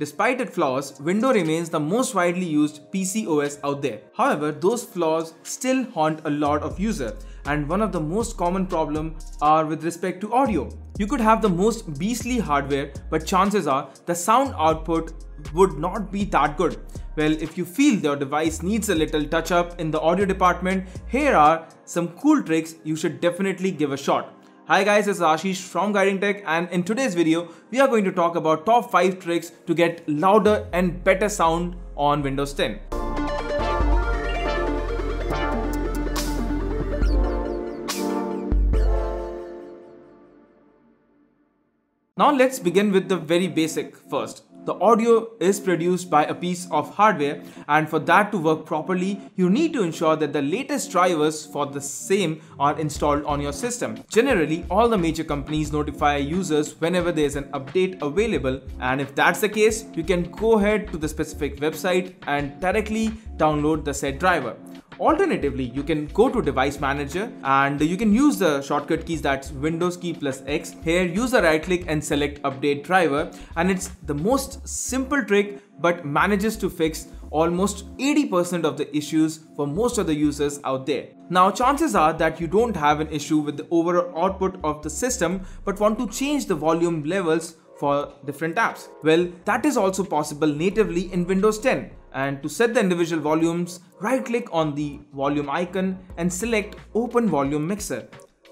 Despite its flaws, Windows remains the most widely used PC OS out there. However, those flaws still haunt a lot of users, and one of the most common problems are with respect to audio. You could have the most beastly hardware, but chances are the sound output would not be that good. Well, if you feel your device needs a little touch-up in the audio department, here are some cool tricks you should definitely give a shot. Hi guys, this is Ashish from Guiding Tech, and in today's video, we are going to talk about top 5 tricks to get louder and better sound on Windows 10. Now let's begin with the very basic first. The audio is produced by a piece of hardware, and for that to work properly, you need to ensure that the latest drivers for the same are installed on your system. Generally, all the major companies notify users whenever there's an update available, and if that's the case, you can go ahead to the specific website and directly download the said driver. Alternatively, you can go to Device Manager and you can use the shortcut keys, that's Windows key plus X. Here, use the right click and select Update Driver, and it's the most simple trick but manages to fix almost 80% of the issues for most of the users out there. Now, chances are that you don't have an issue with the overall output of the system but want to change the volume levels for different apps. Well, that is also possible natively in Windows 10. And to set the individual volumes, right click on the volume icon and select Open Volume Mixer.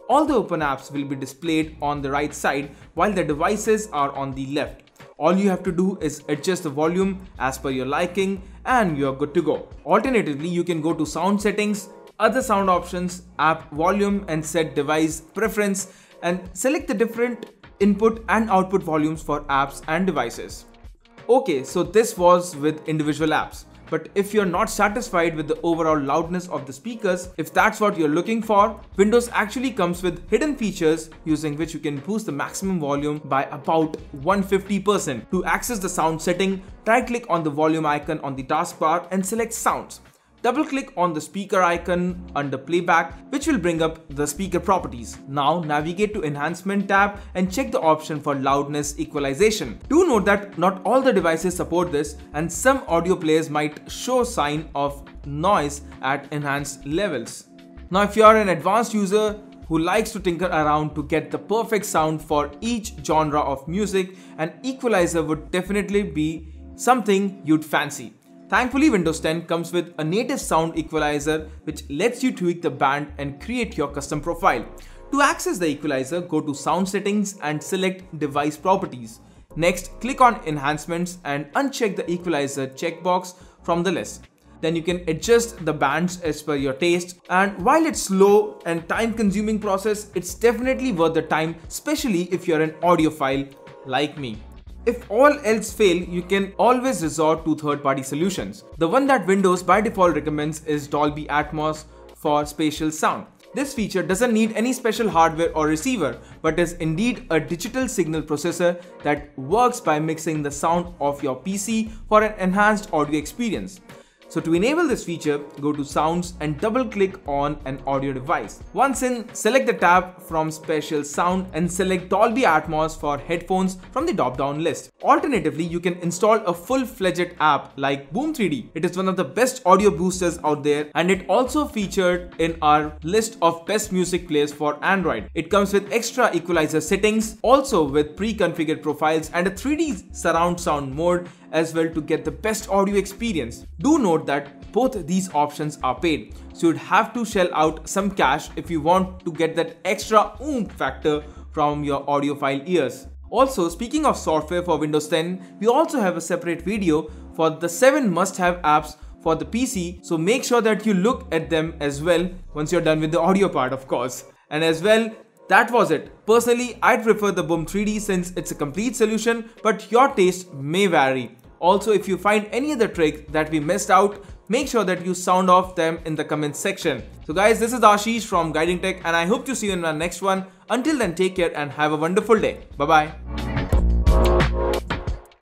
All the open apps will be displayed on the right side while the devices are on the left. All you have to do is adjust the volume as per your liking and you're good to go. Alternatively, you can go to Sound Settings, Other Sound Options, App Volume, and set Device Preference and select the different input and output volumes for apps and devices. Okay, so this was with individual apps, but if you're not satisfied with the overall loudness of the speakers, if that's what you're looking for, Windows actually comes with hidden features using which you can boost the maximum volume by about 150%. To access the sound setting, right click on the volume icon on the taskbar and select Sounds. Double click on the speaker icon under Playback, which will bring up the speaker properties. Now navigate to Enhancement tab and check the option for loudness equalization. Do note that not all the devices support this, and some audio players might show sign of noise at enhanced levels. Now if you are an advanced user who likes to tinker around to get the perfect sound for each genre of music, an equalizer would definitely be something you'd fancy. Thankfully, Windows 10 comes with a native sound equalizer which lets you tweak the band and create your custom profile. To access the equalizer, go to Sound Settings and select Device Properties. Next, click on Enhancements and uncheck the equalizer checkbox from the list. Then you can adjust the bands as per your taste, and while it's slow and time-consuming process, it's definitely worth the time, especially if you're an audiophile like me. If all else fail, you can always resort to third-party solutions. The one that Windows by default recommends is Dolby Atmos for spatial sound. This feature doesn't need any special hardware or receiver, but is indeed a digital signal processor that works by mixing the sound of your PC for an enhanced audio experience. So to enable this feature, go to Sounds and double-click on an audio device. Once in, select the tab from Spatial Sound and select Dolby Atmos for headphones from the drop-down list. Alternatively, you can install a full-fledged app like Boom 3D. It is one of the best audio boosters out there, and it also featured in our list of best music players for Android. It comes with extra equalizer settings, also with pre-configured profiles and a 3D surround sound mode as well to get the best audio experience. Do note that both these options are paid, so you'd have to shell out some cash if you want to get that extra oomph factor from your audiophile ears. Also, speaking of software for Windows 10, we also have a separate video for the 7 must-have apps for the PC, so make sure that you look at them as well once you're done with the audio part, of course. And as well, that was it. Personally, I'd prefer the Boom 3D since it's a complete solution, but your taste may vary. Also, if you find any other trick that we missed out, make sure that you sound off them in the comments section. So guys, this is Ashish from Guiding Tech, and I hope to see you in our next one. Until then, take care and have a wonderful day. Bye-bye.